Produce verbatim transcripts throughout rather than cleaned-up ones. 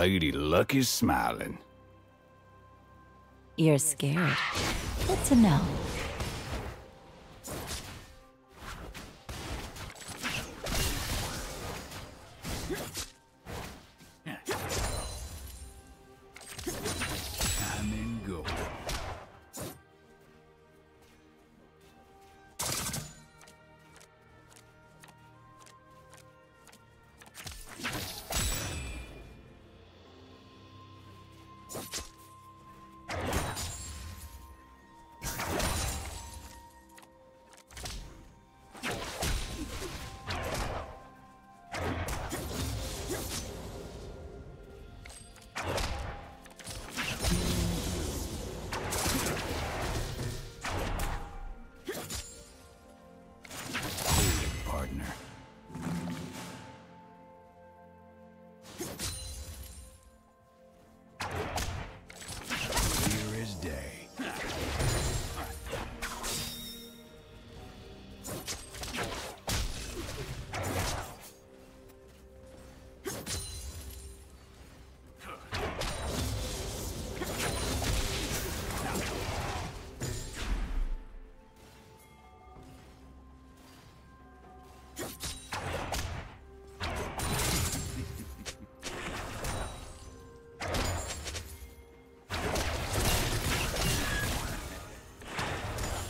Lady Luck is smiling. You're scared. That's a no.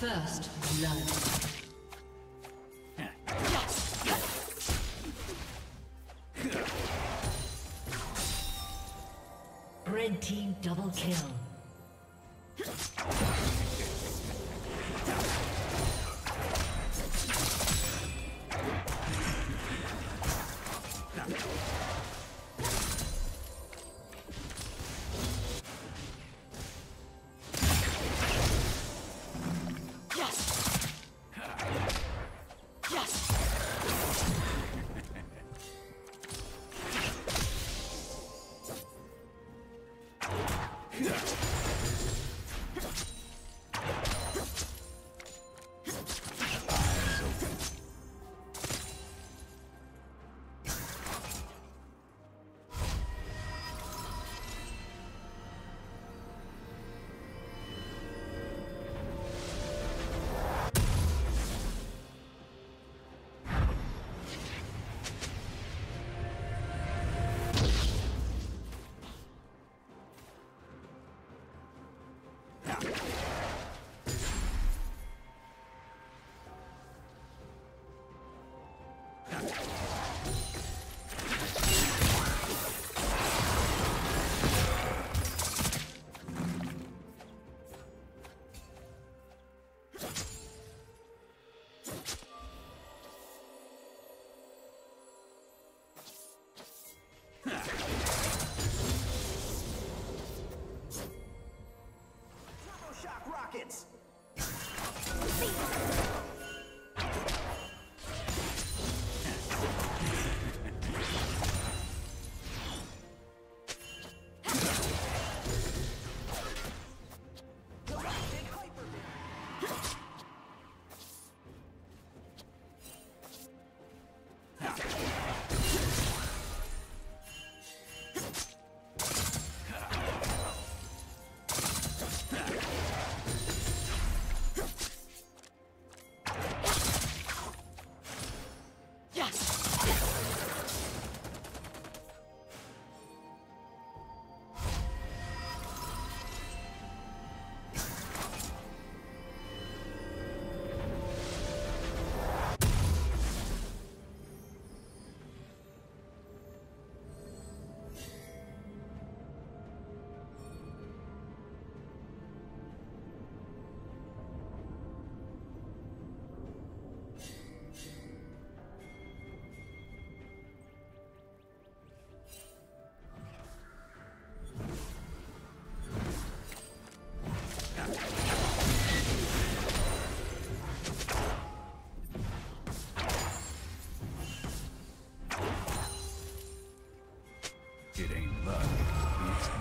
First blood. Red team double kill.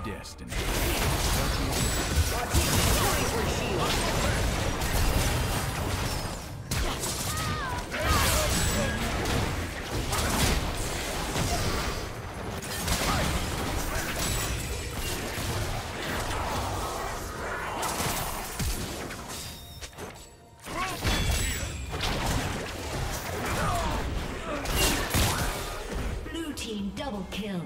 Destiny. Kill.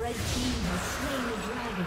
Red team has slain the dragon.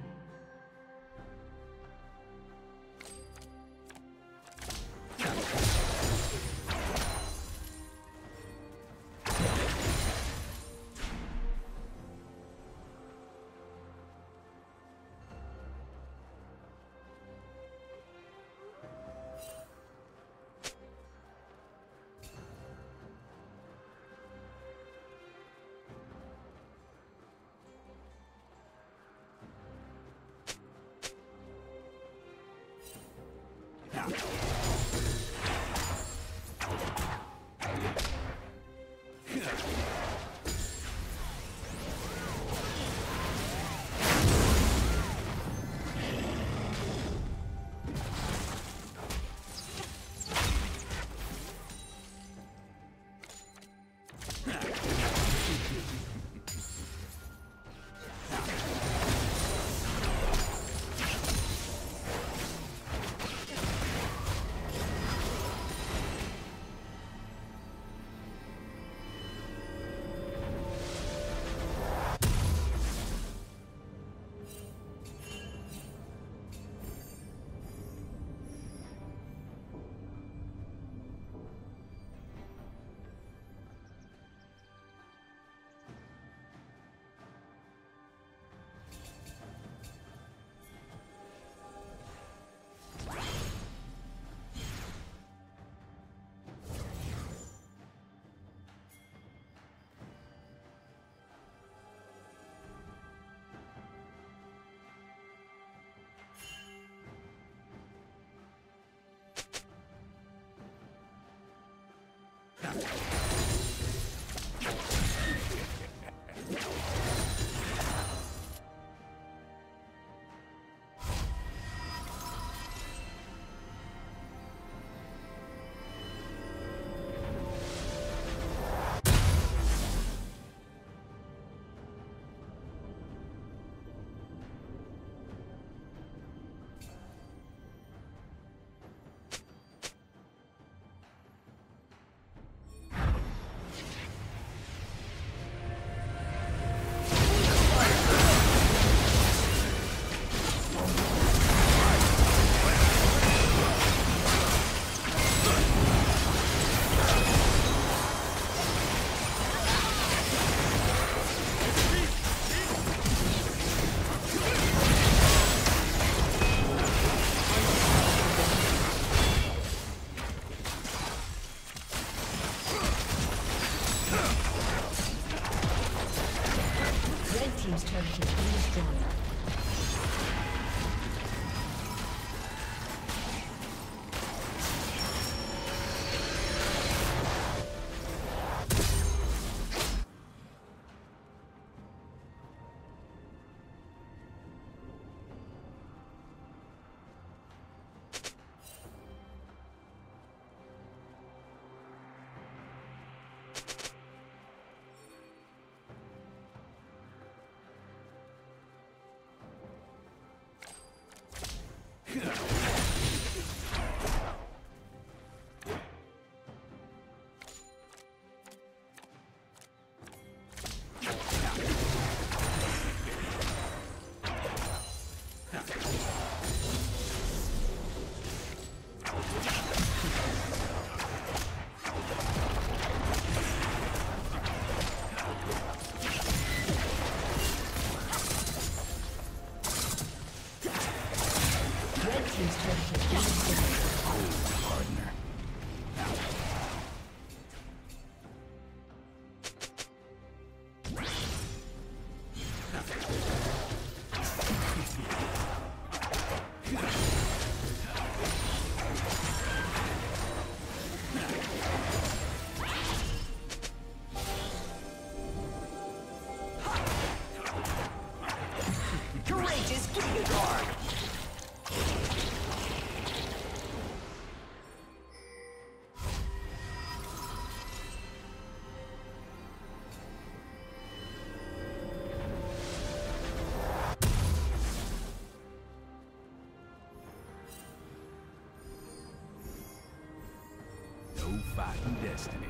Destiny.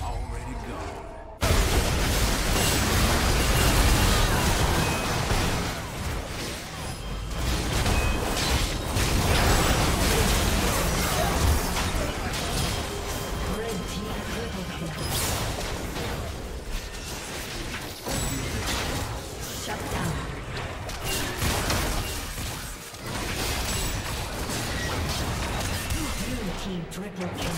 Already gone. team triple kill.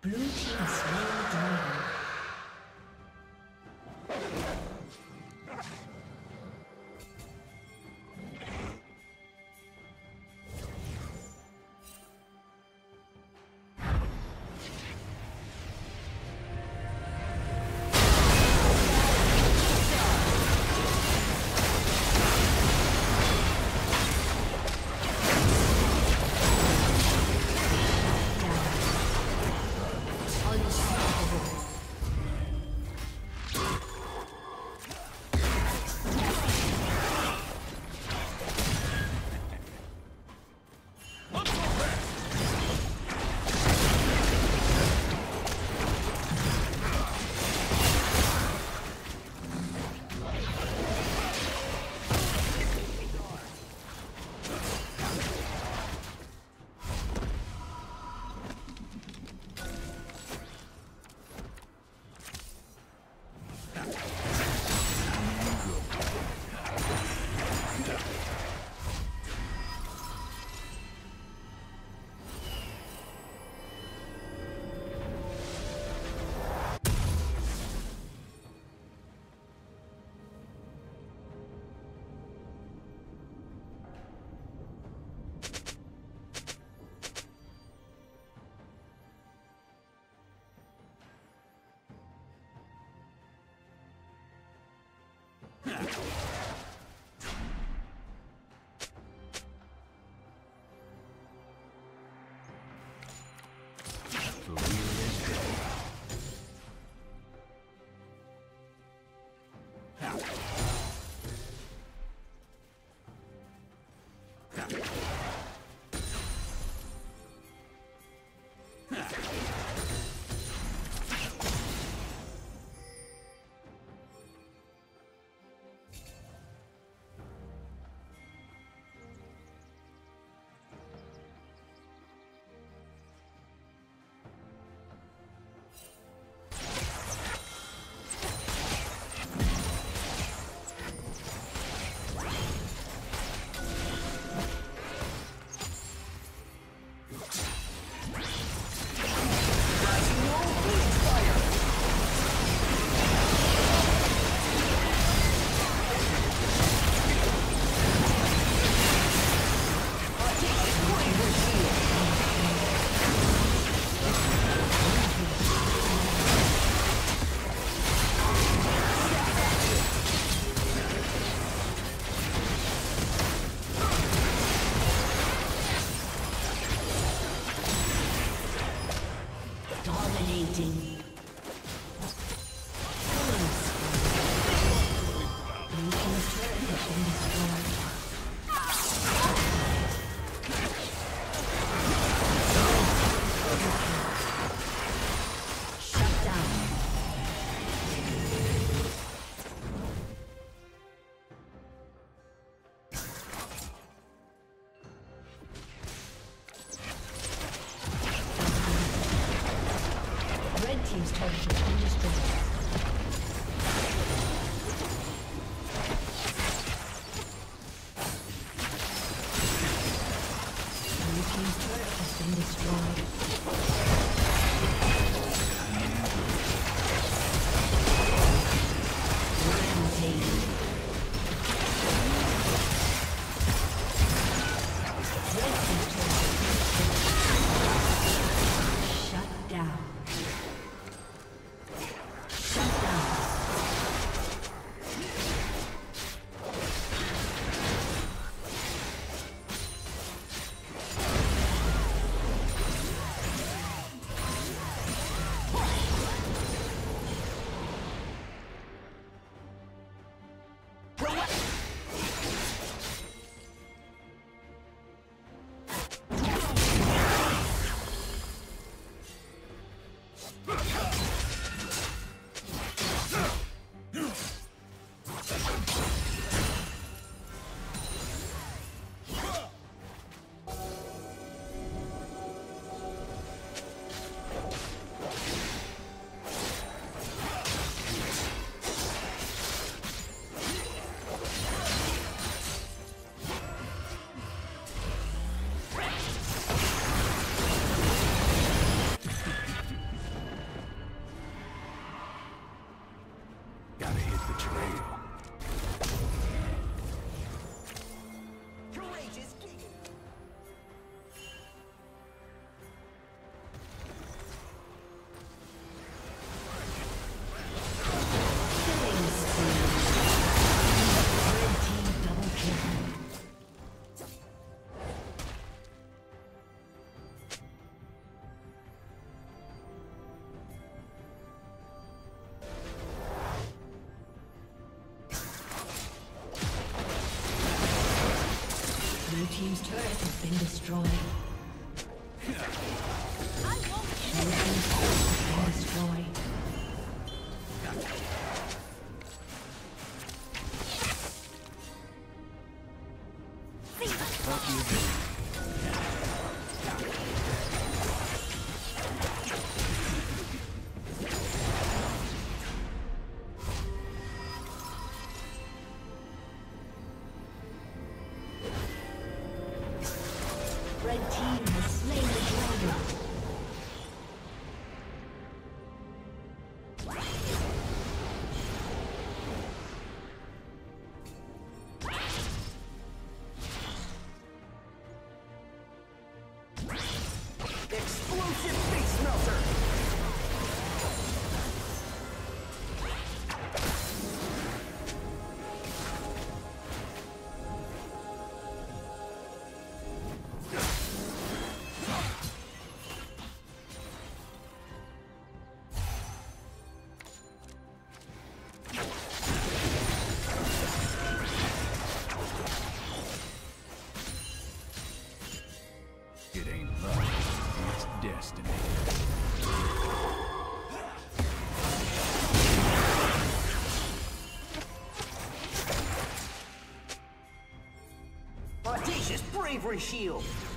Blue team slain dragon. Shut turret has been destroyed. I won't get it. Has been destroyed. Audacious bravery shield!